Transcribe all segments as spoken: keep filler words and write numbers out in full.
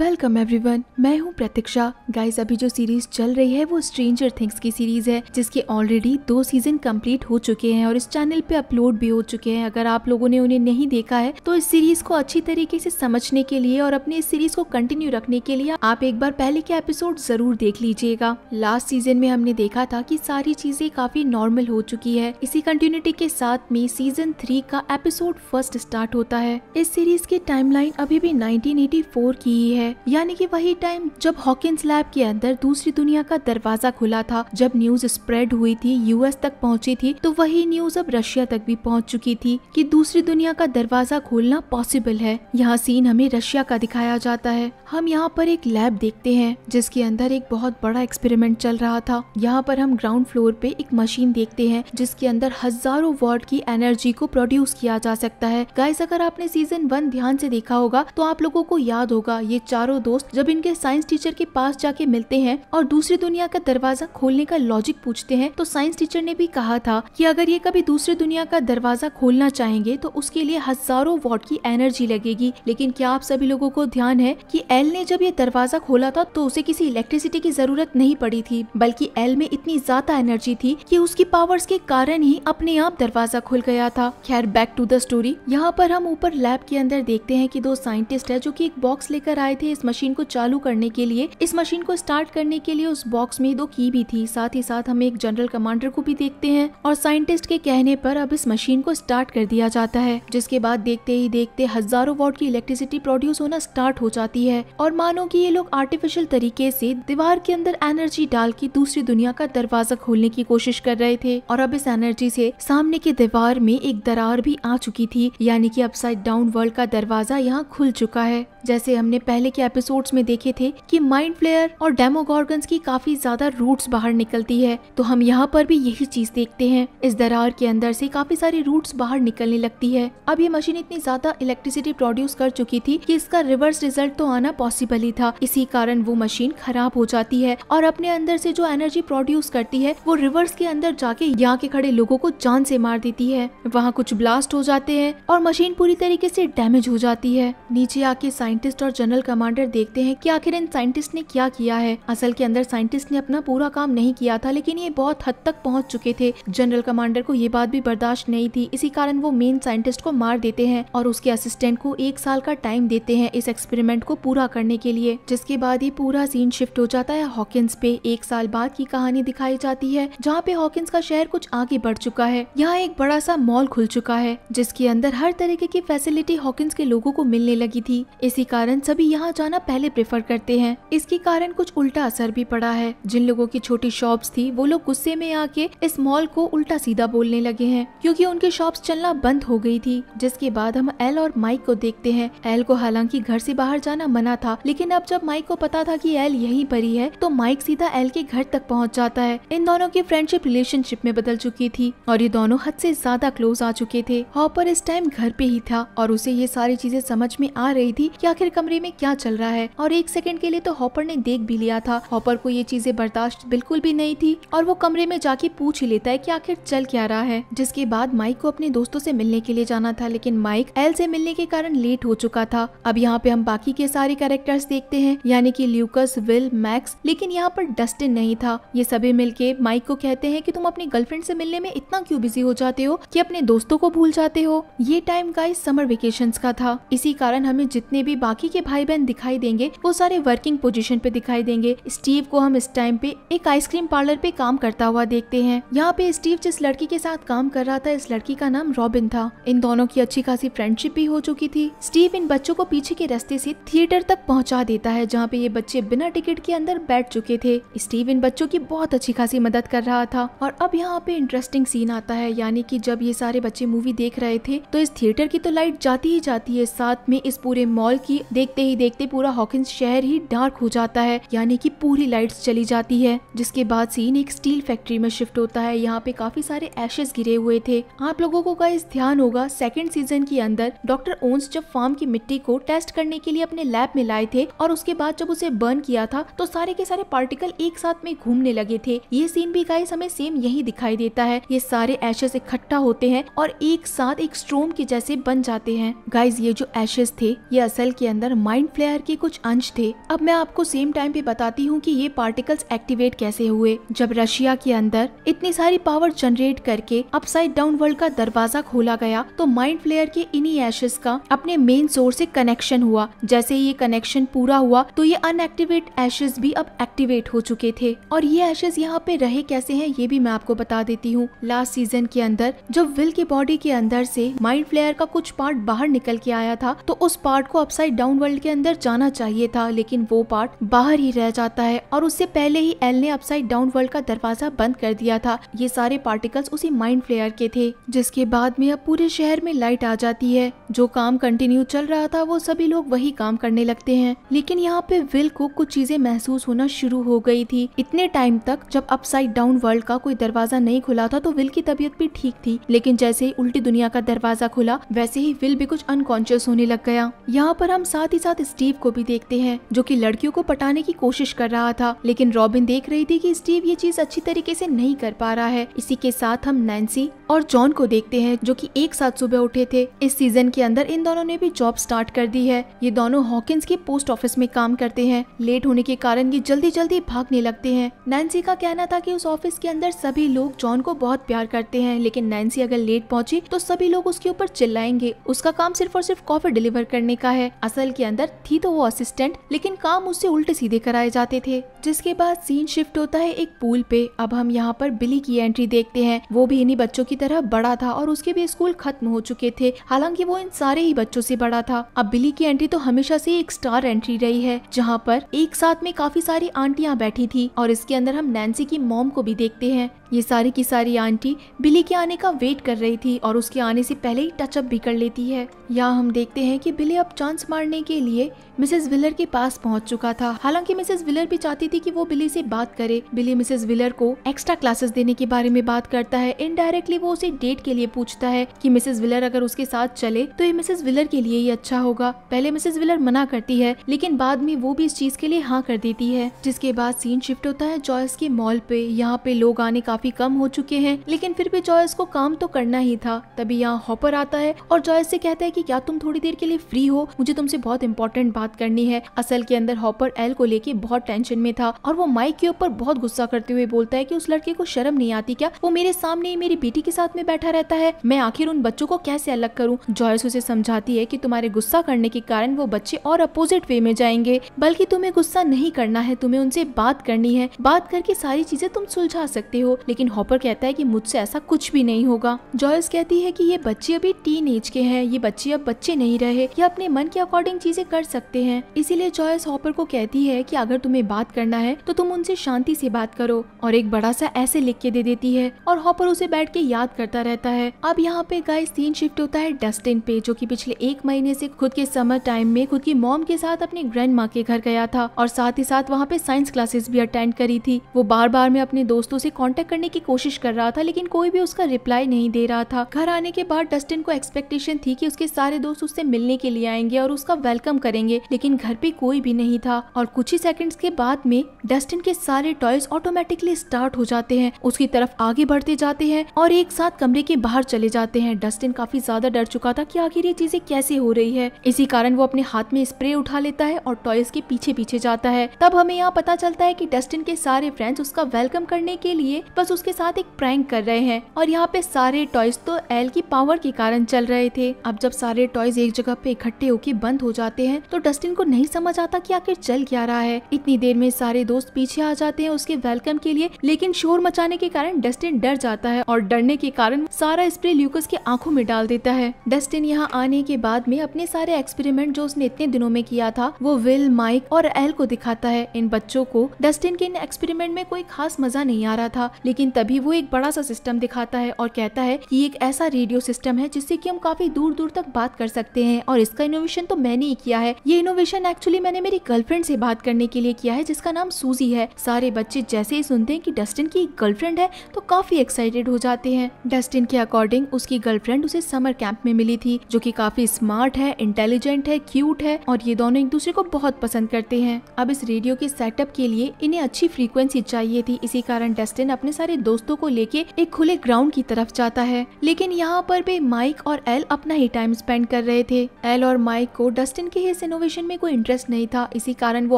Welcome everyone, मैं हूं प्रतीक्षा। Guys, अभी जो सीरीज चल रही है वो स्ट्रेंजर थिंग्स की सीरीज है, जिसके ऑलरेडी दो सीजन कंप्लीट हो चुके हैं और इस चैनल पे अपलोड भी हो चुके हैं। अगर आप लोगों ने उन्हें नहीं देखा है तो इस सीरीज को अच्छी तरीके से समझने के लिए और अपने इस सीरीज को कंटिन्यू रखने के लिए आप एक बार पहले के एपिसोड जरूर देख लीजिएगा। लास्ट सीजन में हमने देखा था कि सारी चीजें काफी नॉर्मल हो चुकी है। इसी कंटिन्यूटी के साथ में सीजन थ्री का एपिसोड फर्स्ट स्टार्ट होता है। इस सीरीज की टाइमलाइन अभी भी नाइनटीन एटी फोर की ही है, यानी कि वही टाइम जब हॉकिंस लैब के अंदर दूसरी दुनिया का दरवाजा खुला था। जब न्यूज स्प्रेड हुई थी, यूएस तक पहुंची थी, तो वही न्यूज अब रशिया तक भी पहुंच चुकी थी कि दूसरी दुनिया का दरवाजा खोलना पॉसिबल है। यहाँ सीन हमें रशिया का दिखाया जाता है। हम यहाँ पर एक लैब देखते हैं जिसके अंदर एक बहुत बड़ा एक्सपेरिमेंट चल रहा था। यहाँ पर हम ग्राउंड फ्लोर पे एक मशीन देखते हैं जिसके अंदर हजारों वॉट की एनर्जी को प्रोड्यूस किया जा सकता है। गाइस, अगर आपने सीजन वन ध्यान से देखा होगा तो आप लोगों को याद होगा, ये चारों दोस्त जब इनके साइंस टीचर के पास जाके मिलते हैं और दूसरी दुनिया का दरवाजा खोलने का लॉजिक पूछते हैं, तो साइंस टीचर ने भी कहा था कि अगर ये कभी दूसरी दुनिया का दरवाजा खोलना चाहेंगे तो उसके लिए हजारों वॉट की एनर्जी लगेगी। लेकिन क्या आप सभी लोगों को ध्यान है कि एल ने जब ये दरवाजा खोला था तो उसे किसी इलेक्ट्रिसिटी की जरूरत नहीं पड़ी थी, बल्कि एल में इतनी ज्यादा एनर्जी थी कि उसकी पावर्स के कारण ही अपने आप दरवाजा खुल गया था। खैर, बैक टू द स्टोरी। यहाँ पर हम ऊपर लैब के अंदर देखते हैं कि दो साइंटिस्ट है जो कि एक बॉक्स लेकर आए थे इस मशीन को चालू करने के लिए। इस मशीन को स्टार्ट करने के लिए उस बॉक्स में दो की भी थी। साथ ही साथ हम एक जनरल कमांडर को भी देखते हैं और साइंटिस्ट के कहने पर अब इस मशीन को स्टार्ट कर दिया जाता है, जिसके बाद देखते ही देखते हजारों वॉट की इलेक्ट्रिसिटी प्रोड्यूस होना स्टार्ट हो जाती है। और मानो कि ये लोग आर्टिफिशियल तरीके से दीवार के अंदर एनर्जी डाल के दूसरी दुनिया का दरवाजा खोलने की कोशिश कर रहे थे। और अब इस एनर्जी से सामने की दीवार में एक दरार भी आ चुकी थी, यानी कि अपसाइड डाउन वर्ल्ड का दरवाजा यहाँ खुल चुका है। जैसे हमने पहले के एपिसोड्स में देखे थे कि माइंड फ्लेयर और डेमोगॉर्गन्स की काफी ज्यादा रूट्स बाहर निकलती है, तो हम यहाँ पर भी यही चीज देखते हैं। इस दरार के अंदर से काफी सारी रूट्स बाहर निकलने लगती है। अब ये मशीन इतनी ज्यादा इलेक्ट्रिसिटी प्रोड्यूस कर चुकी थी कि इसका रिवर्स रिजल्ट तो आना पॉसिबल ही था। इसी कारण वो मशीन खराब हो जाती है और अपने अंदर से जो एनर्जी प्रोड्यूस करती है वो रिवर्स के अंदर जाके यहाँ के खड़े लोगों को जान से मार देती है। वहाँ कुछ ब्लास्ट हो जाते हैं और मशीन पूरी तरीके से डैमेज हो जाती है। नीचे आके साइंटिस्ट और जनरल कमांडर देखते हैं कि आखिर इन साइंटिस्ट ने क्या किया है। असल के अंदर साइंटिस्ट ने अपना पूरा काम नहीं किया था, लेकिन ये बहुत हद तक पहुंच चुके थे। जनरल कमांडर को ये बात भी बर्दाश्त नहीं थी, इसी कारण वो मेन साइंटिस्ट को मार देते हैं और उसके असिस्टेंट को एक साल का टाइम देते हैं इस एक्सपेरिमेंट को पूरा करने के लिए। जिसके बाद ये पूरा सीन शिफ्ट हो जाता है हॉकिंस पे। एक साल बाद की कहानी दिखाई जाती है जहाँ पे हॉकिंस का शहर कुछ आगे बढ़ चुका है। यहाँ एक बड़ा सा मॉल खुल चुका है जिसके अंदर हर तरीके की फैसिलिटी हॉकिंस के लोगों को मिलने लगी थी। इसी कारण सभी यहाँ जाना पहले प्रेफर करते हैं। इसके कारण कुछ उल्टा असर भी पड़ा है। जिन लोगों की छोटी शॉप्स थी वो लोग गुस्से में आके इस मॉल को उल्टा सीधा बोलने लगे हैं, क्योंकि उनके शॉप्स चलना बंद हो गई थी। जिसके बाद हम एल और माइक को देखते हैं। एल को हालांकि घर से बाहर जाना मना था, लेकिन अब जब माइक को पता था कि एल यहीं पर ही है तो माइक सीधा एल के घर तक पहुँच जाता है। इन दोनों की फ्रेंडशिप रिलेशनशिप में बदल चुकी थी और ये दोनों हद से ज्यादा क्लोज आ चुके थे। हॉपर इस टाइम घर पे ही था और उसे ये सारी चीजें समझ में आ रही थी कि आखिर कमरे में क्या चल रहा है। और एक सेकंड के लिए तो हॉपर ने देख भी लिया था। हॉपर को ये चीजें बर्दाश्त बिल्कुल भी नहीं थी और वो कमरे में जाके पूछ ही लेता है कि आखिर चल क्या रहा है। जिसके बाद माइक को अपने दोस्तों से मिलने के लिए जाना था, लेकिन माइक एल से मिलने के कारण लेट हो चुका था। अब यहाँ पे हम बाकी के सारे कैरेक्टर्स देखते हैं, यानी कि ल्यूकस, विल, मैक्स, लेकिन यहाँ पर डस्टिन नहीं था। ये सभी मिलके माइक को कहते हैं कि तुम अपनी गर्लफ्रेंड से मिलने में इतना क्यों बिजी हो जाते हो कि अपने दोस्तों को भूल जाते हो। ये टाइम गाइस समर वेकेशंस का था, इसी कारण हमें जितने भी बाकी के भाई बहन दिखाई देंगे वो सारे वर्किंग पोजीशन पे दिखाई देंगे। स्टीव को हम इस टाइम पे एक आइसक्रीम पार्लर पे काम करता हुआ देखते हैं। यहाँ पे स्टीव जिस लड़की के साथ काम कर रहा था, इस लड़की का नाम रॉबिन था। इन दोनों की अच्छी खासी फ्रेंडशिप भी हो चुकी थी। स्टीव इन बच्चों को पीछे के रास्ते से थिएटर तक पहुँचा देता है जहाँ पे ये बच्चे बिना टिकट के अंदर बैठ चुके थे। स्टीव इन बच्चों की बहुत अच्छी खासी मदद कर रहा था। और अब यहाँ पे इंटरेस्टिंग सीन आता है, यानी की जब ये सारे बच्चे मूवी देख रहे थे तो इस थिएटर की तो लाइट जाती ही जाती है, साथ में इस पूरे मॉल की देखते ही देखते पूरा हॉकिंस शहर ही डार्क हो जाता है, यानी कि पूरी लाइट्स चली जाती है। जिसके बाद सीन एक स्टील फैक्ट्री में शिफ्ट होता है। यहाँ पे काफी सारे एशेस गिरे हुए थे। आप लोगों को गाइस ध्यान होगा, सेकंड सीजन के अंदर डॉक्टर ओन्स जब फार्म की मिट्टी को टेस्ट करने के लिए अपने लैब में लाए थे और उसके बाद जब उसे बर्न किया था तो सारे के सारे पार्टिकल एक साथ में घूमने लगे थे। ये सीन भी गाइस हमें सेम यही दिखाई देता है। ये सारे एशेस इकट्ठा होते हैं और एक साथ एक स्ट्रोम के जैसे बन जाते हैं। गाइस, ये जो एशेस थे ये असल के अंदर माइंड फ्लेयर फ्लेयर के कुछ अंश थे। अब मैं आपको सेम टाइम पे बताती हूँ कि ये पार्टिकल्स एक्टिवेट कैसे हुए। जब रशिया के अंदर इतनी सारी पावर जनरेट करके अपसाइड डाउन वर्ल्ड का दरवाजा खोला गया तो माइंड फ्लेयर के इन्हीं एशेस का अपने मेन सोर्स से कनेक्शन हुआ। जैसे ये कनेक्शन पूरा हुआ तो ये अनएक्टिवेट एशेस भी अब एक्टिवेट हो चुके थे। और ये एशेस यहाँ पे रहे कैसे हैं ये भी मैं आपको बता देती हूँ। लास्ट सीजन के अंदर जब विल के बॉडी के अंदर से माइंड फ्लेयर का कुछ पार्ट बाहर निकल के आया था तो उस पार्ट को अपसाइड डाउन वर्ल्ड के अंदर जाना चाहिए था, लेकिन वो पार्ट बाहर ही रह जाता है और उससे पहले ही एल ने अपसाइड डाउन वर्ल्ड का दरवाजा बंद कर दिया था। ये सारे पार्टिकल्स उसी माइंड फ्लेयर के थे, जिसके बाद में अब पूरे शहर में लाइट आ जाती है। जो काम कंटिन्यू चल रहा था वो सभी लोग वही काम करने लगते हैं, लेकिन यहाँ पे विल को कुछ चीजें महसूस होना शुरू हो गई थी। इतने टाइम तक जब अपसाइड डाउन वर्ल्ड का कोई दरवाजा नहीं खुला था तो विल की तबीयत भी ठीक थी, लेकिन जैसे ही उल्टी दुनिया का दरवाजा खुला वैसे ही विल भी कुछ अनकॉन्शियस होने लग गया। यहाँ पर हम साथ ही साथ स्टीव को भी देखते हैं जो कि लड़कियों को पटाने की कोशिश कर रहा था, लेकिन रॉबिन देख रही थी कि स्टीव ये चीज अच्छी तरीके से नहीं कर पा रहा है। इसी के साथ हम नैंसी और जॉन को देखते हैं जो कि एक साथ सुबह उठे थे। इस सीजन के अंदर इन दोनों ने भी जॉब स्टार्ट कर दी है। ये दोनों हॉकिंस के पोस्ट ऑफिस में काम करते हैं। लेट होने के कारण ये जल्दी जल्दी भागने लगते हैं। नैंसी का कहना था कि उस ऑफिस के अंदर सभी लोग जॉन को बहुत प्यार करते हैं, लेकिन नैंसी अगर लेट पहुंची तो सभी लोग उसके ऊपर चिल्लाएंगे। उसका काम सिर्फ और सिर्फ कॉफी डिलीवर करने का है। असल के अंदर थी तो वो असिस्टेंट, लेकिन काम उससे उल्टे सीधे कराए जाते थे। जिसके बाद सीन शिफ्ट होता है एक पूल पे। अब हम यहाँ पर बिली की एंट्री देखते हैं। वो भी इन्हीं बच्चों की तरह बड़ा था और उसके भी स्कूल खत्म हो चुके थे, हालांकि वो इन सारे ही बच्चों से बड़ा था। अब बिली की एंट्री तो हमेशा से एक स्टार एंट्री रही है, जहाँ पर एक साथ में काफी सारी आंटियाँ बैठी थी और इसके अंदर हम नैंसी की मॉम को भी देखते हैं। ये सारी की सारी आंटी बिली के आने का वेट कर रही थी और उसके आने से पहले ही टचअप भी कर लेती है। यहाँ हम देखते हैं कि बिली अब चांस मारने के लिए मिसेस व्हीलर के पास पहुँच चुका था। हालांकि मिसेस व्हीलर भी चाहती थी कि वो बिली से बात करे। बिली मिसेस व्हीलर को एक्स्ट्रा क्लासेस देने के बारे में बात करता है। इनडायरेक्टली वो उसे डेट के लिए पूछता है कि मिसेस व्हीलर अगर उसके साथ चले तो ये मिसेस व्हीलर के लिए ही अच्छा होगा। पहले मिसेस व्हीलर मना करती है, लेकिन बाद में वो भी इस चीज के लिए हाँ कर देती है। जिसके बाद सीन शिफ्ट होता है जॉयस के मॉल पे। यहाँ पे लोग आने काफी कम हो चुके हैं, लेकिन फिर भी जॉयस को काम तो करना ही था। तभी यहाँ हॉपर आता है और जॉयस से कहता है कि क्या तुम थोड़ी देर के लिए फ्री हो, मुझे तुमसे बहुत इंपॉर्टेंट बात करनी है। असल के अंदर हॉपर एल को लेके बहुत टेंशन में था और वो माइक के ऊपर बहुत गुस्सा करते हुए बोलता है कि उस लड़के को शर्म नहीं आती क्या, वो मेरे सामने ही मेरी बेटी के साथ में बैठा रहता है, मैं आखिर उन बच्चों को कैसे अलग करूं। जॉयस उसे समझाती है कि तुम्हारे गुस्सा करने के कारण वो बच्चे और अपोजिट वे में जाएंगे, बल्कि तुम्हें गुस्सा नहीं करना है, तुम्हें उनसे बात करनी है, बात करके सारी चीजें तुम सुलझा सकते हो। लेकिन हॉपर कहता है कि मुझसे ऐसा कुछ भी नहीं होगा। जॉयस कहती है कि ये बच्चे अभी टीन एज के हैं, ये बच्चे अब बच्चे नहीं रहे, ये अपने मन के अकॉर्डिंग चीजें कर सकते हैं। इसीलिए जॉयस हॉपर को कहती है कि अगर तुम्हें बात करना है तो तुम उनसे शांति से बात करो, और एक बड़ा सा ऐसे लिख के दे देती है और हॉपर उसे बैठ के याद करता रहता है। अब यहाँ पे गाइस सीन शिफ्ट होता है डस्टिन पे, जो कि पिछले एक महीने से खुद के समर टाइम में खुद की मॉम के साथ अपने ग्रैंड माँ के घर गया था और साथ ही साथ वहाँ पे साइंस क्लासेस भी अटेंड करी थी। वो बार बार में अपने दोस्तों से कॉन्टेक्ट करने की कोशिश कर रहा था, लेकिन कोई भी उसका रिप्लाई नहीं दे रहा था। घर आने के बाद डस्टिन को एक्सपेक्टेशन थी कि उसके सारे दोस्त उससे मिलने के लिए आएंगे और उसका वेलकम करेंगे, लेकिन घर पे कोई भी नहीं था। और कुछ ही सेकंड्स के बाद में डस्टिन के सारे टॉयज ऑटोमेटिकली स्टार्ट हो जाते हैं, उसकी तरफ आगे बढ़ते जाते हैं और एक साथ कमरे के बाहर चले जाते हैं। डस्टिन काफी ज्यादा डर चुका था कि आखिर ये चीजें कैसे हो रही है, इसी कारण वो अपने हाथ में स्प्रे उठा लेता है और टॉयज के पीछे पीछे जाता है। तब हमें यहाँ पता चलता है कि डस्टिन के सारे फ्रेंड्स उसका वेलकम करने के लिए बस उसके साथ एक प्रैंक कर रहे हैं, और यहाँ पे सारे टॉयज तो एल की पावर के कारण चल रहे थे। अब जब सारे टॉयज एक जगह पे इकट्ठे होके बंद हो जाते हैं तो डस्टिन को नहीं समझ आता कि आखिर चल क्या रहा है। इतनी देर में सारे दोस्त पीछे आ जाते हैं उसके वेलकम के लिए, लेकिन शोर मचाने के कारण डस्टिन डर जाता है और डरने के कारण सारा स्प्रे ल्यूकस के आंखों में डाल देता है। डस्टिन यहाँ आने के बाद में अपने सारे एक्सपेरिमेंट जो उसने इतने दिनों में किया था वो विल, माइक और एल को दिखाता है। इन बच्चों को डस्टिन के इन एक्सपेरिमेंट में कोई खास मजा नहीं आ रहा था, लेकिन तभी वो एक बड़ा सा सिस्टम दिखाता है और कहता है कि एक ऐसा रेडियो सिस्टम है जिससे कि हम काफी दूर दूर तक बात कर सकते हैं, और इसका इनोवेशन तो मैंने ही किया है। ये इनोवेशन एक्चुअली मैंने मेरी गर्लफ्रेंड से बात करने के लिए किया है जिसका नाम सूजी है। सारे बच्चे जैसे ही सुनते हैं कि डस्टिन की एक गर्लफ्रेंड है तो काफी एक्साइटेड हो जाते हैं। डस्टिन के अकॉर्डिंग उसकी गर्लफ्रेंड उसे समर कैंप में मिली थी, जो कि काफी स्मार्ट है, इंटेलिजेंट है, क्यूट है, और ये दोनों एक दूसरे को बहुत पसंद करते हैं। अब इस रेडियो के सेटअप के लिए इन्हें अच्छी फ्रीक्वेंसी चाहिए थी, इसी कारण डस्टिन अपने सारे दोस्तों को लेके एक खुले ग्राउंड की तरफ जाता है, लेकिन यहाँ पर भी माइक और एल अपना ही टाइम स्पेंड कर रहे थे। एल और माइक को डस्टिन के इस इनोवेशन में कोई इंटरेस्ट नहीं था, इसी कारण वो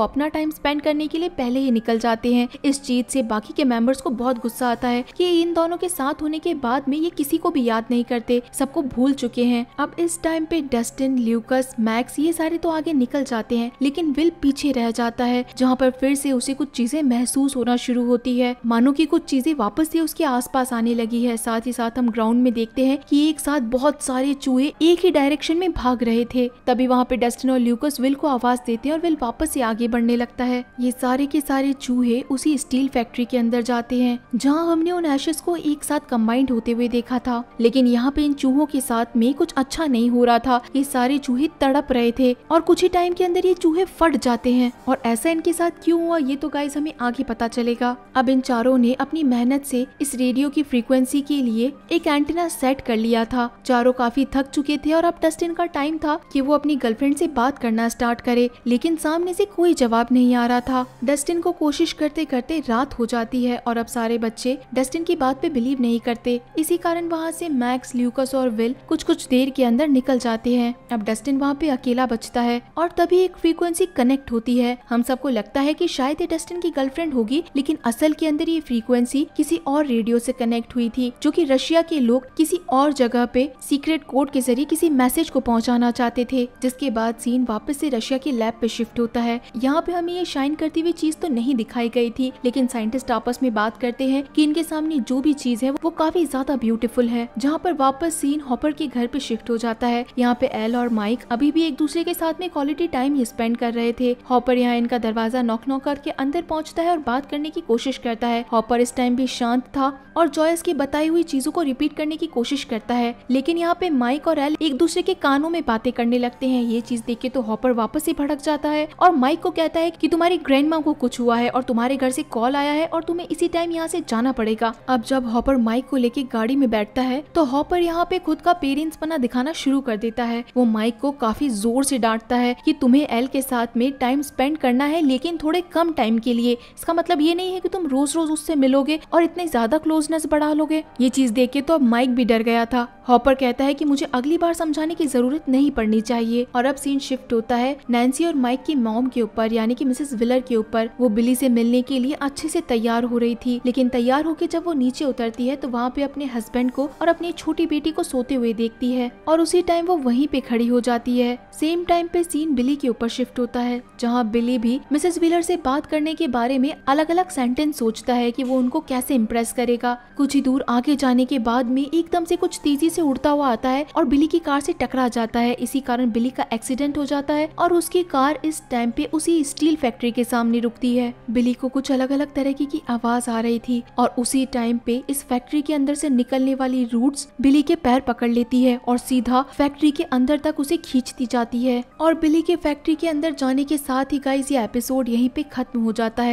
अपना टाइम स्पेंड करने के लिए पहले ही निकल जाते हैं। इस चीज से बाकी के मेंबर्स को बहुत गुस्सा आता है कि इन दोनों के साथ होने के बाद में ये किसी को भी याद नहीं करते, सबको भूल चुके हैं। अब इस टाइम पे डस्टिन, ल्यूकस, मैक्स ये सारे तो आगे निकल जाते हैं, लेकिन विल पीछे रह जाता है, जहाँ पर फिर से उसे कुछ चीजें महसूस होना शुरू होती है, मानो कि कुछ चीजें वापस से उसके आसपास आने लगी है। साथ ही साथ हम ग्राउंड में देखते हैं कि एक साथ बहुत सारे चूहे एक ही डायरेक्शन में भाग रहे थे। तभी वहाँ पे डस्टिन और ल्यूकस विल को आवाज देते हैं और विल वापस से आगे बढ़ने लगता है। ये सारे के सारे चूहे उसी स्टील फैक्ट्री के अंदर जाते हैं, जहाँ हमने उन एशेस को एक साथ कंबाइंड होते हुए देखा था, लेकिन यहाँ पे इन चूहों के साथ में कुछ अच्छा नहीं हो रहा था। ये सारे चूहे तड़प रहे थे और कुछ ही टाइम के अंदर ये चूहे फट जाते हैं, और ऐसा इनके साथ क्यों हुआ ये तो गाइस हमें आगे पता चलेगा। अब इन चारों ने अपनी मेहनत से इस रेडियो की फ्रीक्वेंसी के लिए एक एंटीना सेट कर लिया था। चारों काफी थक चुके थे और अब डस्टिन का टाइम था कि वो अपनी गर्लफ्रेंड से बात करना स्टार्ट करे, लेकिन सामने से कोई जवाब नहीं आ रहा था। डस्टिन को कोशिश करते करते रात हो जाती है और अब सारे बच्चे डस्टिन की बात पे बिलीव नहीं करते, इसी कारण वहाँ से मैक्स, ल्यूकस और विल कुछ कुछ देर के अंदर निकल जाते हैं। अब डस्टिन वहाँ पे अकेला बचता है और तभी एक फ्रीक्वेंसी कनेक्ट होती है। हम सबको लगता है कि शायद ये डस्टिन की गर्लफ्रेंड होगी, लेकिन असल के अंदर ये फ्रीक्वेंसी किसी और रेडियो से कनेक्ट हुई थी, जो कि रशिया के लोग किसी और जगह पे सीक्रेट कोड के जरिए किसी मैसेज को पहुंचाना चाहते थे। जिसके बाद सीन वापस से रशिया के लैब पे शिफ्ट होता है। यहाँ पे हमें ये शाइन करती हुई चीज तो नहीं दिखाई गई थी, लेकिन साइंटिस्ट आपस में बात करते हैं कि इनके सामने जो भी चीज है वो काफी ज्यादा ब्यूटीफुल है। जहाँ पर वापस सीन हॉपर के घर पे शिफ्ट हो जाता है। यहाँ पे एल और माइक अभी भी एक दूसरे के साथ में क्वालिटी टाइम ही स्पेंड कर रहे थे। हॉपर यहाँ इनका दरवाजा नॉक नॉक करके अंदर पहुँचता है और बात करने की कोशिश करता है। हॉपर इस टाइम भी शांत था और जॉयस की बताई हुई चीजों को रिपीट करने की कोशिश करता है, लेकिन यहाँ पे माइक और एल एक दूसरे के कानों में बातें करने लगते हैं। ये चीज देख के तो हॉपर वापस से भड़क जाता है और माइक को कहता है कि तुम्हारी ग्रैंडमा को कुछ हुआ है और तुम्हारे घर से कॉल आया है और तुम्हें इसी टाइम यहाँ से जाना पड़ेगा। अब जब हॉपर माइक को लेके गाड़ी में बैठता है तो हॉपर यहाँ पे खुद का पेरेंट्स पना दिखाना शुरू कर देता है। वो माइक को काफी जोर से डांटता है कि तुम्हें एल के साथ में टाइम स्पेंड करना है, लेकिन थोड़े कम टाइम के लिए। इसका मतलब ये नहीं है कि तुम रोज रोज उससे मिलोगे और इतने ज्यादा क्लोजनेस बढ़ा लोगे। ये चीज देख के तो अब माइक भी डर गया था। हॉपर कहता है कि मुझे अगली बार समझाने की जरूरत नहीं पड़नी चाहिए। और अब सीन शिफ्ट होता है नैन्सी और माइक की मॉम के ऊपर, यानी कि मिसेस व्हीलर के ऊपर। वो बिली से मिलने के लिए अच्छे से तैयार हो रही थी, लेकिन तैयार होकर जब वो नीचे उतरती है तो वहाँ पे अपने हस्बैंड को और अपनी छोटी बेटी को सोते हुए देखती है और उसी टाइम वो वहीं पे खड़ी हो जाती है। सेम टाइम पे सीन बिली के ऊपर शिफ्ट होता है, जहाँ बिली भी मिसेस व्हीलर से बात करने के बारे में अलग अलग सेंटेंस सोचता है कि वो उनको कैसे इम्प्रेस करेगा। कुछ ही दूर आगे जाने के बाद में एकदम से कुछ तेजी से उड़ता हुआ आता है और बिली की कार से टकरा जाता है। इसी कारण बिली का एक्सीडेंट हो जाता है और उसकी कार इस टाइम पे उसी स्टील फैक्ट्री के सामने रुकती है। बिली को कुछ अलग अलग तरह की, की आवाज आ रही थी और उसी टाइम पे इस फैक्ट्री के अंदर से निकलने वाली रूट्स बिली के पैर पकड़ लेती है और सीधा फैक्ट्री के अंदर तक उसे खींचती जाती है। और बिली के फैक्ट्री के अंदर जाने के साथ ही गाइस ये एपिसोड यहीं पे खत्म हो जाता है।